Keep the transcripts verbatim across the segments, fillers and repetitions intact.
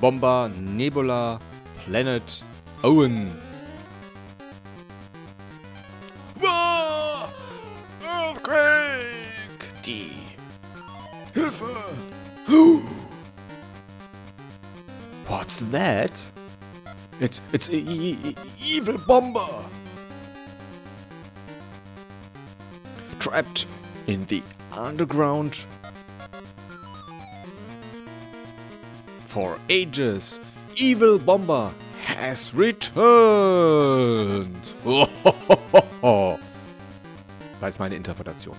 Bomber, Nebula, Planet, Owen. Wow! Earthquake! Die Hilfe! Who? What's that? It's it's a e evil bomber! Trapped in the underground for ages, evil bomber has returned. Das ist meine Interpretation.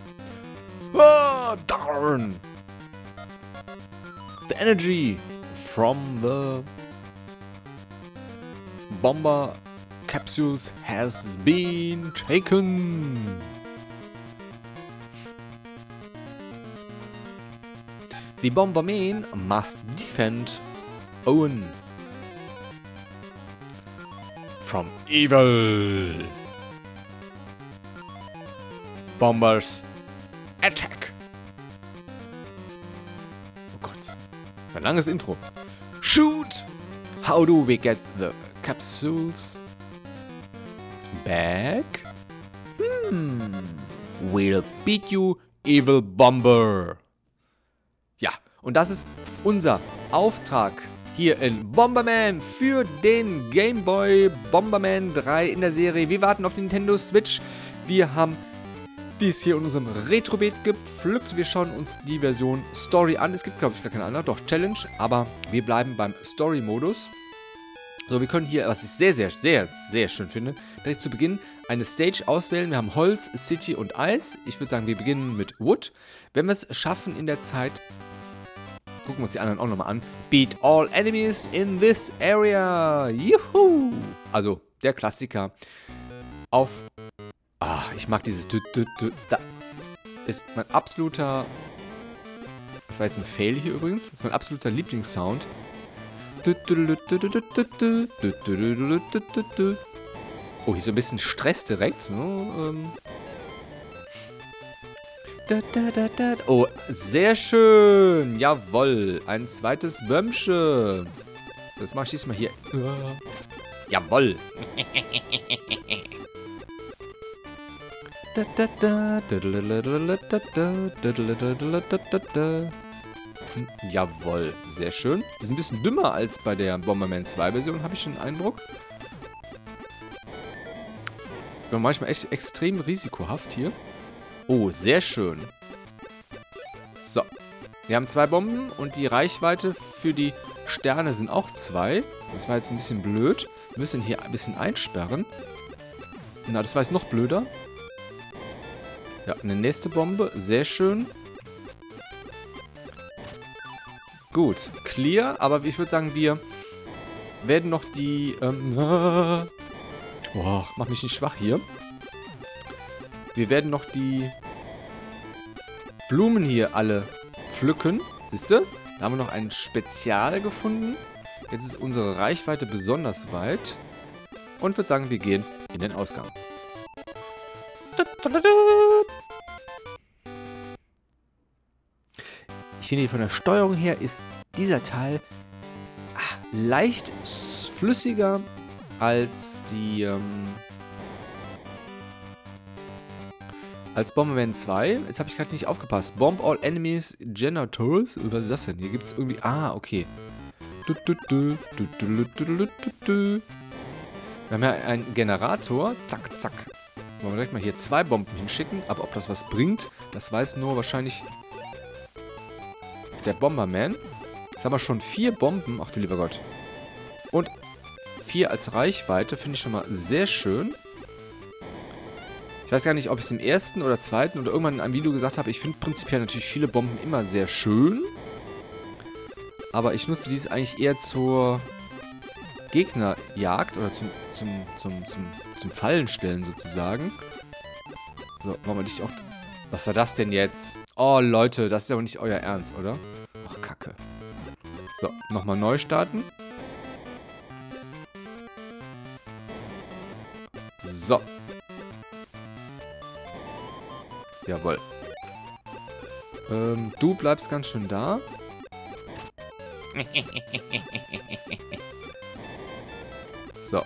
Ah, darn! The energy from the bomber capsules has been taken. The Bomberman must defend Owen from evil. Bombers attack. Oh Gott, das ist ein langes Intro. Shoot! How do we get the capsules back? Hmm. We'll beat you, evil bomber. Ja, und das ist unser Auftrag hier in Bomberman für den Game Boy Bomberman drei in der Serie. Wir warten auf die Nintendo Switch. Wir haben dies hier in unserem Retro-Beet gepflückt. Wir schauen uns die Version Story an. Es gibt, glaube ich, gar keine andere. Doch, Challenge. Aber wir bleiben beim Story-Modus. So, wir können hier, was ich sehr, sehr, sehr, sehr schön finde, direkt zu Beginn eine Stage auswählen. Wir haben Holz, City und Eis. Ich würde sagen, wir beginnen mit Wood. Wenn wir es schaffen in der Zeit... Gucken wir uns die anderen auch nochmal an. Beat all enemies in this area. Juhu! Also, der Klassiker. Auf... Ah, ich mag dieses... Da ist mein absoluter... Das war jetzt ein Fail hier übrigens. Das ist mein absoluter Lieblingssound. Oh, hier so ein bisschen Stress direkt. So, ähm Oh, sehr schön. Jawohl. Ein zweites Bömmchen. So, jetzt mach ich diesmal hier. Jawohl. Jawohl. Sehr schön. Das ist ein bisschen dümmer als bei der Bomberman zwei Version, habe ich den Eindruck. Ich bin manchmal echt extrem risikohaft hier. Oh, sehr schön. So. Wir haben zwei Bomben und die Reichweite für die Sterne sind auch zwei. Das war jetzt ein bisschen blöd. Wir müssen hier ein bisschen einsperren. Na, das war jetzt noch blöder. Ja, eine nächste Bombe. Sehr schön. Gut. Clear. Aber ich würde sagen, wir werden noch die... Ähm, boah, mach mich nicht schwach hier. Wir werden noch die Blumen hier alle pflücken. Siehst du? Da haben wir noch ein Spezial gefunden. Jetzt ist unsere Reichweite besonders weit. Und würde sagen, wir gehen in den Ausgang. Ich finde, von der Steuerung her ist dieser Teil leicht flüssiger als die... Ähm Als Bomberman zwei, jetzt habe ich gerade nicht aufgepasst. Bomb all enemies, Genitals. Was ist das denn? Hier gibt es irgendwie... Ah, okay. Wir haben ja einen Generator. Zack, zack. Wollen wir direkt mal hier zwei Bomben hinschicken. Aber ob das was bringt, das weiß nur wahrscheinlich der Bomberman. Jetzt haben wir schon vier Bomben. Ach du lieber Gott. Und vier als Reichweite finde ich schon mal sehr schön. Ich weiß gar nicht, ob ich es im ersten oder zweiten oder irgendwann in einem Video gesagt habe, ich finde prinzipiell natürlich viele Bomben immer sehr schön. Aber ich nutze dies eigentlich eher zur Gegnerjagd oder zum, zum, zum, zum, zum Fallenstellen sozusagen. So, machen wir dich auch... Was war das denn jetzt? Oh Leute, das ist aber nicht euer Ernst, oder? Ach, Kacke. So, nochmal neu starten. So. Jawohl. Ähm, du bleibst ganz schön da. So.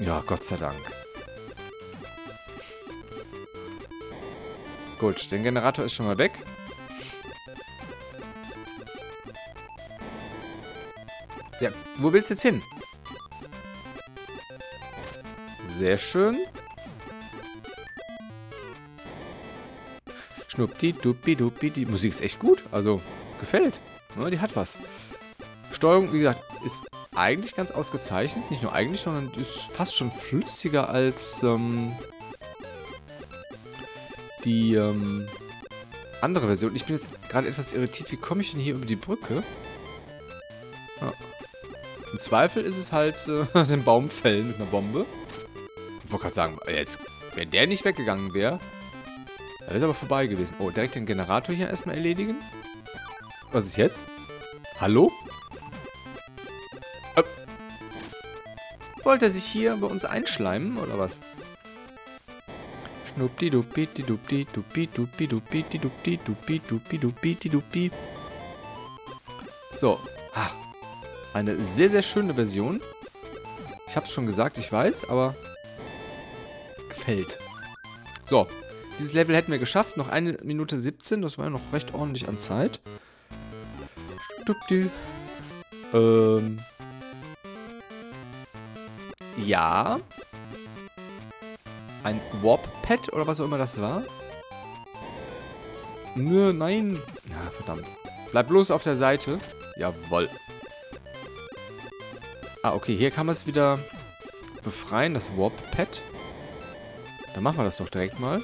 Ja, Gott sei Dank. Gut, den Generator ist schon mal weg. Ja, wo willst du jetzt hin? Sehr schön. Schnuppdi, duppi, duppi. Die Musik ist echt gut. Also, gefällt. Ja, die hat was. Steuerung, wie gesagt, ist eigentlich ganz ausgezeichnet. Nicht nur eigentlich, sondern ist fast schon flüssiger als ähm, die ähm, andere Version. Ich bin jetzt gerade etwas irritiert. Wie komme ich denn hier über die Brücke? Ja. Im Zweifel ist es halt äh, den Baum fällen mit einer Bombe. Ich wollte gerade sagen, jetzt, wenn der nicht weggegangen wäre, er ist aber vorbei gewesen. Oh, direkt den Generator hier erstmal erledigen. Was ist jetzt? Hallo? Äh, wollte er sich hier bei uns einschleimen, oder was? Schnuppdi duppi duppi duppi duppi duppi duppi duppi duppi duppi duppi. So. Ah, eine sehr, sehr schöne Version. Ich hab's schon gesagt, ich weiß, aber... gefällt. So. Dieses Level hätten wir geschafft. Noch eine Minute siebzehn. Das war ja noch recht ordentlich an Zeit. Ähm. Ja. Ein Warp-Pad oder was auch immer das war. Nö, nein. Na, verdammt. Bleib bloß auf der Seite. Jawohl. Ah, okay. Hier kann man es wieder befreien, das Warp-Pad. Dann machen wir das doch direkt mal.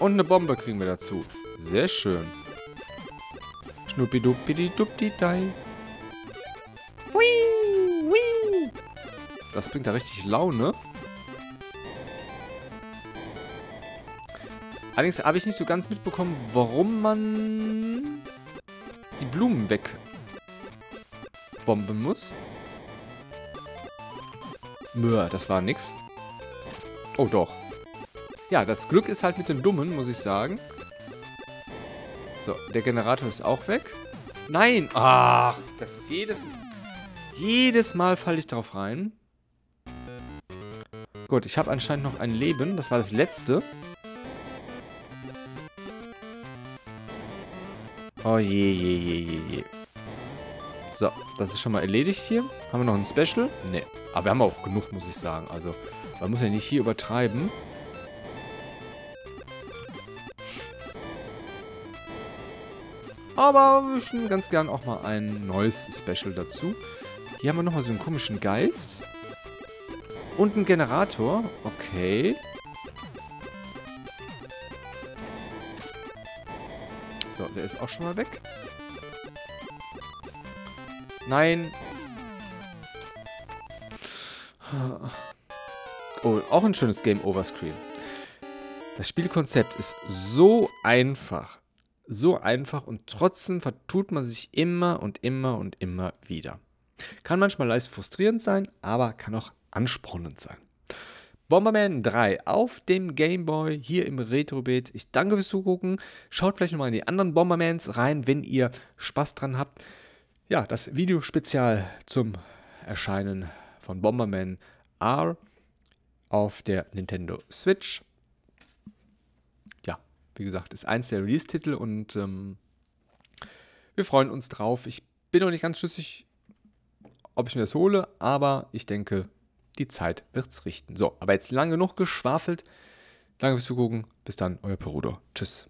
Und eine Bombe kriegen wir dazu. Sehr schön. Schnuppi duppi duppi dai. Hui, hui. Das bringt da richtig Laune. Allerdings habe ich nicht so ganz mitbekommen, warum man die Blumen wegbomben muss. Möh, das war nix. Oh doch. Ja, das Glück ist halt mit dem Dummen, muss ich sagen. So, der Generator ist auch weg. Nein! Ach, das ist jedes... Jedes Mal falle ich drauf rein. Gut, ich habe anscheinend noch ein Leben. Das war das letzte. Oh je, je, je, je, je. So, das ist schon mal erledigt hier. Haben wir noch ein Special? Ne. Aber wir haben auch genug, muss ich sagen. Also, man muss ja nicht hier übertreiben. Aber wir würden ganz gern auch mal ein neues Special dazu. Hier haben wir nochmal so einen komischen Geist. Und einen Generator. Okay. So, der ist auch schon mal weg. Nein. Oh, auch ein schönes Game-Over-Screen. Das Spielkonzept ist so einfach. So einfach und trotzdem vertut man sich immer und immer und immer wieder. Kann manchmal leicht frustrierend sein, aber kann auch anspornend sein. Bomberman drei auf dem Game Boy, hier im Retro-Beet. Ich danke fürs Zugucken. Schaut vielleicht nochmal in die anderen Bombermans rein, wenn ihr Spaß dran habt. Ja, das Videospezial zum Erscheinen von Bomberman R auf der Nintendo Switch. Wie gesagt, ist eins der Release-Titel und ähm, wir freuen uns drauf. Ich bin noch nicht ganz schlüssig, ob ich mir das hole, aber ich denke, die Zeit wird's richten. So, aber jetzt lang genug geschwafelt. Danke fürs Zugucken. Bis dann, euer Perudo. Tschüss.